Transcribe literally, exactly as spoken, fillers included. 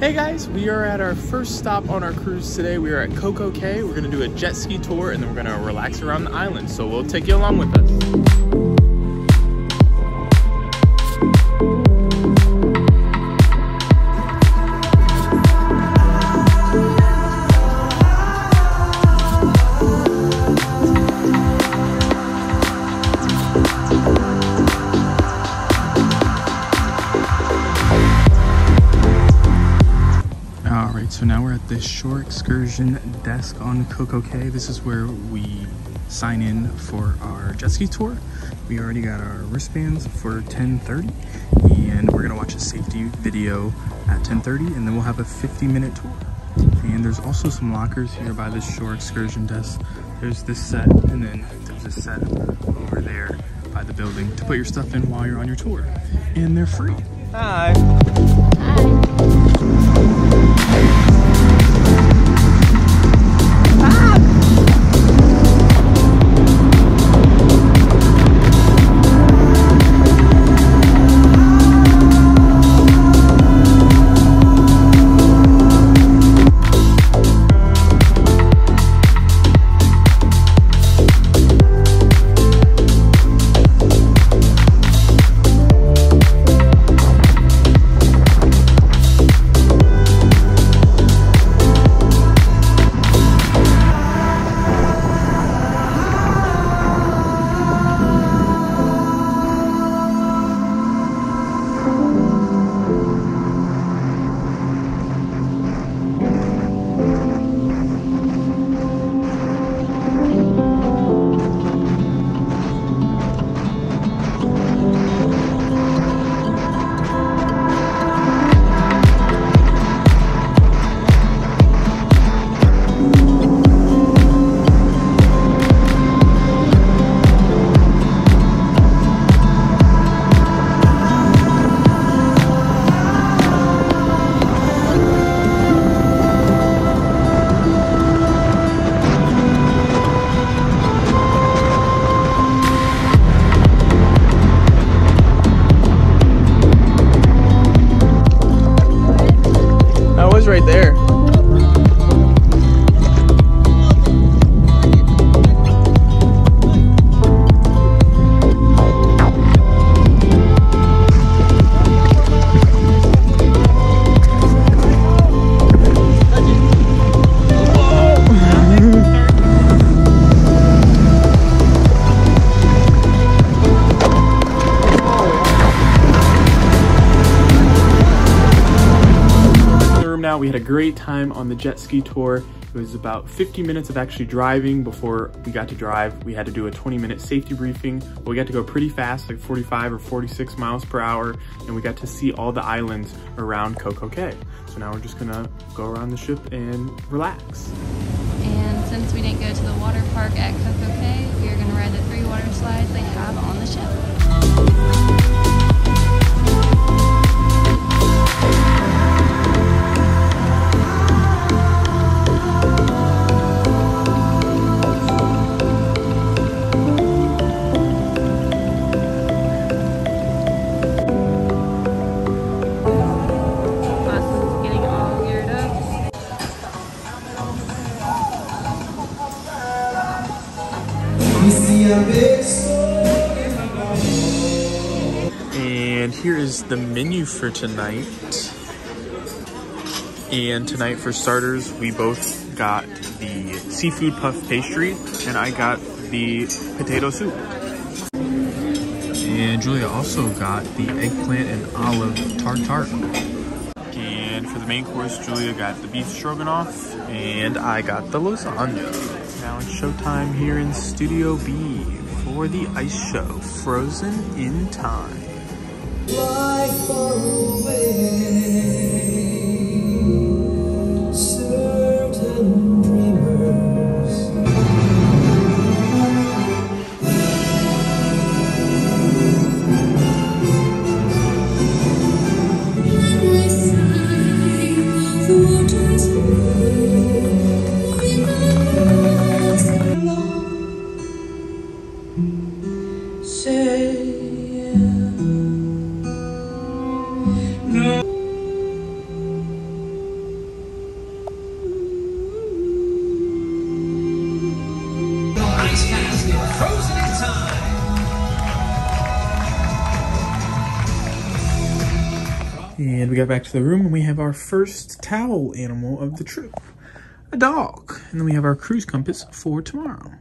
Hey guys, we are at our first stop on our cruise today. We are at Coco Cay. We're going to do a jet ski tour and then we're going to relax around the island. So we'll take you along with us. So now we're at the shore excursion desk on Coco Cay. This is where we sign in for our jet ski tour. We already got our wristbands for ten thirty, and we're gonna watch a safety video at ten thirty, and then we'll have a fifty minute tour. And there's also some lockers here by the shore excursion desk. There's this set, and then there's this set over there by the building to put your stuff in while you're on your tour. And they're free. Hi. Hi. Right there. We had a great time on the jet ski tour. It was about fifty minutes of actually driving before we got to drive. We had to do a twenty minute safety briefing, but we got to go pretty fast, like forty-five or forty-six miles per hour, and we got to see all the islands around Coco Cay. So now we're just gonna go around the ship and relax. And since we didn't go to the water park at Coco Cay, we are gonna ride the three water slides they have on the ship. And here is the menu for tonight. And tonight, for starters, we both got the seafood puff pastry, and I got the potato soup. And Julia also got the eggplant and olive tartare. And for the main course, Julia got the beef stroganoff, and I got the lasagna. Now it's showtime here in Studio B for the ice show, Frozen in Time. Fly far away, certain dreamers. Say yeah. No. And we got back to the room and we have our first towel animal of the trip, a dog. And then we have our cruise compass for tomorrow.